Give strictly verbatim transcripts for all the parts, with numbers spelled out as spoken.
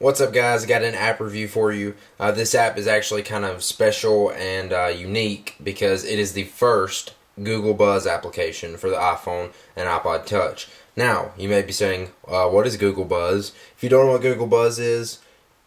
What's up, guys? I got an app review for you. Uh, this app is actually kind of special and uh, unique because it is the first Google Buzz application for the iPhone and iPod Touch. Now, you may be saying, uh, what is Google Buzz? If you don't know what Google Buzz is,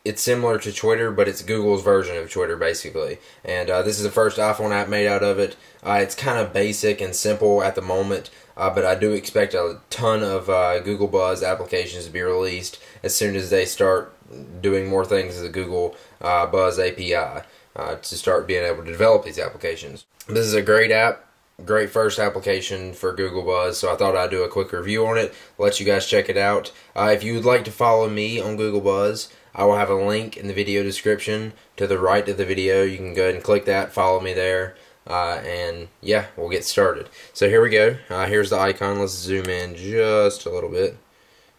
it's similar to Twitter, but it's Google's version of Twitter, basically. And uh, this is the first iPhone app made out of it. Uh, it's kind of basic and simple at the moment. Uh, but I do expect a ton of uh, Google Buzz applications to be released as soon as they start doing more things as the Google uh, Buzz A P I uh, to start being able to develop these applications. This is a great app, great first application for Google Buzz, so I thought I'd do a quick review on it, let you guys check it out. Uh, if you would like to follow me on Google Buzz, I will have a link in the video description to the right of the video. You can go ahead and click that, follow me there. Uh, and yeah, we'll get started. So here we go. Uh, here's the icon. Let's zoom in just a little bit.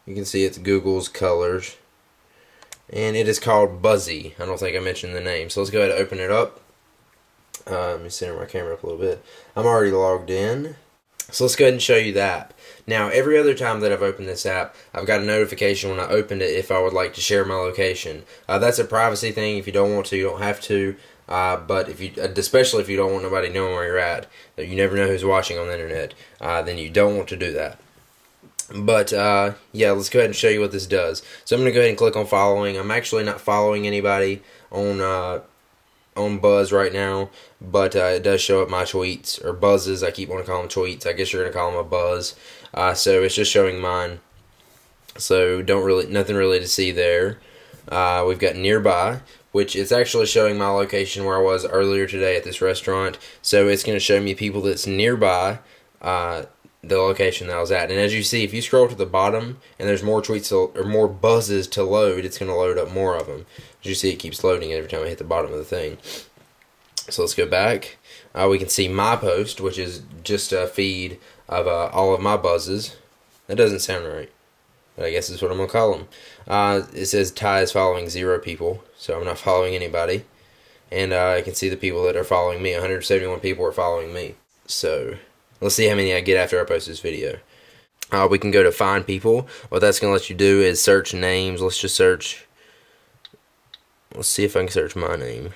You can see it's Google's colors. And it is called Buzzie. I don't think I mentioned the name. So let's go ahead and open it up. Uh, let me center my camera up a little bit. I'm already logged in. So let's go ahead and show you the app. Now, every other time that I've opened this app, I've got a notification when I opened it if I would like to share my location. Uh, that's a privacy thing. If you don't want to, you don't have to. Uh, but if you, especially if you don't want nobody knowing where you're at, you never know who's watching on the internet, uh, then you don't want to do that. But, uh, yeah, let's go ahead and show you what this does. So I'm going to go ahead and click on following. I'm actually not following anybody on, uh, on Buzz right now, but uh, it does show up my tweets, or buzzes. I keep wanting to call them tweets. I guess you're going to call them a buzz. Uh, so it's just showing mine. So don't really, nothing really to see there. Uh, we've got nearby, which it's actually showing my location where I was earlier today at this restaurant. So it's going to show me people that's nearby uh, the location that I was at. And as you see, if you scroll to the bottom and there's more tweets to, or more buzzes to load, it's going to load up more of them. As you see, it keeps loading every time I hit the bottom of the thing. So let's go back. Uh, we can see my post, which is just a feed of uh, all of my buzzes. That doesn't sound right. I guess is what I'm going to call them. Uh, it says Ty is following zero people, so I'm not following anybody. And uh, I can see the people that are following me. one hundred seventy-one people are following me. So let's see how many I get after I post this video. Uh, we can go to find people. What that's going to let you do is search names. Let's just search. Let's see if I can search my name.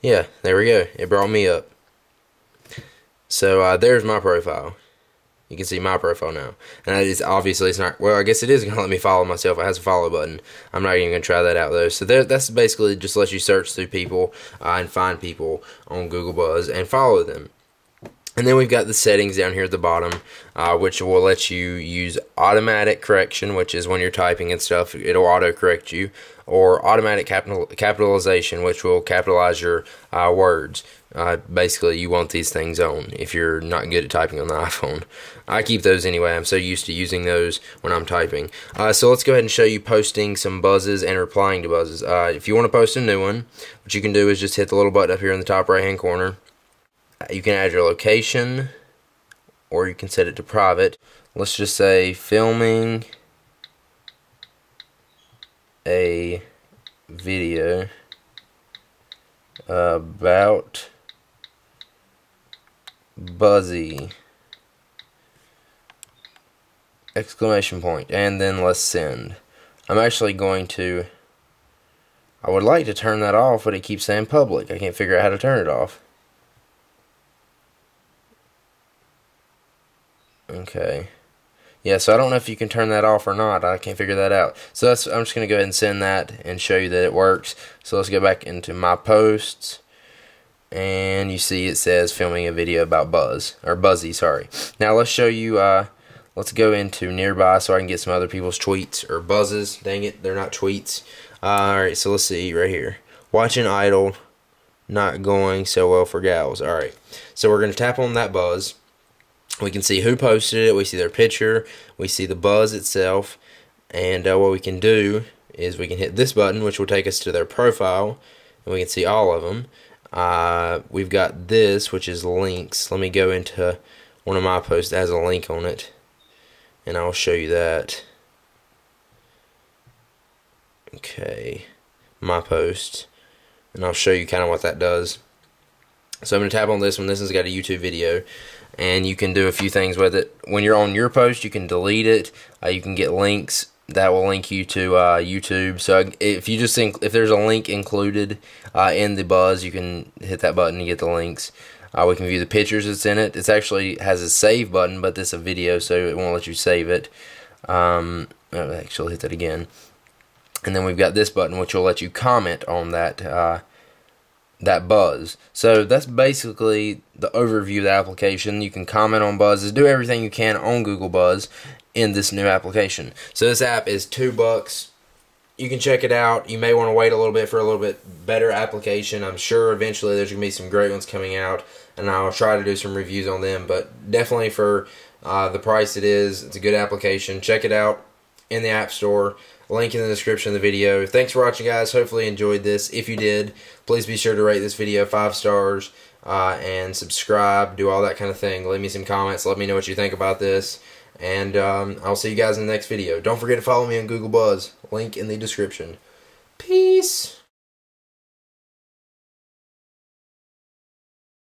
Yeah, there we go. It brought me up. So uh, there's my profile. You can see my profile now, and it's obviously it's not. Well, I guess it is gonna let me follow myself. It has a follow button. I'm not even gonna try that out though. So there, that's basically just lets you search through people uh, and find people on Google Buzz and follow them. And then we've got the settings down here at the bottom, uh, which will let you use automatic correction, which is when you're typing and stuff, it'll auto-correct you, or automatic capital capitalization, which will capitalize your uh, words. Uh, basically, you want these things on if you're not good at typing on the iPhone. I keep those anyway. I'm so used to using those when I'm typing. Uh, so let's go ahead and show you posting some buzzes and replying to buzzes. Uh, if you want to post a new one, what you can do is just hit the little button up here in the top right-hand corner. You can add your location, or you can set it to private. Let's just say filming a video about Buzzie! Exclamation point, and then let's send. I'm actually going to, I would like to turn that off, but it keeps saying public. I can't figure out how to turn it off. Okay. Yeah, so I don't know if you can turn that off or not. I can't figure that out. So that's, I'm just going to go ahead and send that and show you that it works. So let's go back into my posts. And you see it says filming a video about Buzz. Or Buzzie, sorry. Now let's show you, uh, let's go into nearby so I can get some other people's tweets or buzzes. Dang it, they're not tweets. Uh, Alright, so let's see right here. Watching Idol, not going so well for gals. Alright, so we're going to tap on that buzz. We can see who posted it, we see their picture, we see the buzz itself, and uh, what we can do is we can hit this button, which will take us to their profile, and we can see all of them. Uh, we've got this, which is links. Let me go into one of my posts that has a link on it, and I'll show you that. Okay, my post, and I'll show you kind of what that does. So I'm going to tap on this one. This one's got a YouTube video, and you can do a few things with it. When you're on your post, you can delete it. Uh, you can get links that will link you to uh, YouTube. So if you just think, if there's a link included uh, in the Buzz, you can hit that button and get the links. Uh, we can view the pictures that's in it. It actually has a save button, but this is a video, so it won't let you save it. Um, I'll actually hit that again. And then we've got this button, which will let you comment on that uh, that Buzz. So that's basically the overview of the application. You can comment on Buzzes, do everything you can on Google Buzz in this new application. So this app is two bucks. You can check it out. You may want to wait a little bit for a little bit better application. I'm sure eventually there's going to be some great ones coming out, and I'll try to do some reviews on them. But definitely for uh, the price it is, it's a good application. Check it out in the App Store. Link in the description of the video. Thanks for watching, guys. Hopefully you enjoyed this. If you did, please be sure to rate this video five stars uh, and subscribe. Do all that kind of thing. Leave me some comments. Let me know what you think about this. And um, I'll see you guys in the next video. Don't forget to follow me on Google Buzz. Link in the description. Peace.